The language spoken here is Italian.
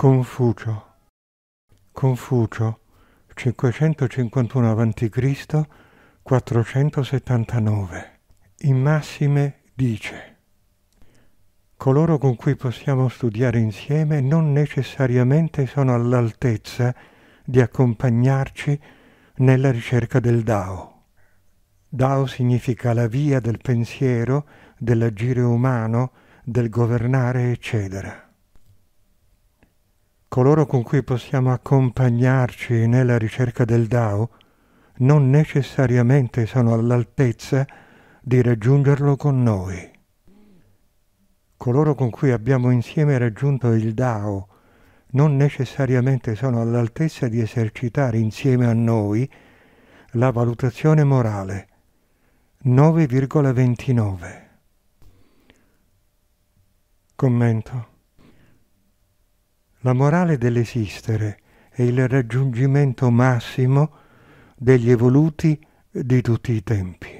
Confucio, 551 a.C., 479. In Massime dice: coloro con cui possiamo studiare insieme non necessariamente sono all'altezza di accompagnarci nella ricerca del Dao. Dao significa la via del pensiero, dell'agire umano, del governare e cedere. Coloro con cui possiamo accompagnarci nella ricerca del Dao non necessariamente sono all'altezza di raggiungerlo con noi. Coloro con cui abbiamo insieme raggiunto il Dao non necessariamente sono all'altezza di esercitare insieme a noi la valutazione morale. 9,29. Commento. La morale dell'esistere è il raggiungimento massimo degli evoluti di tutti i tempi.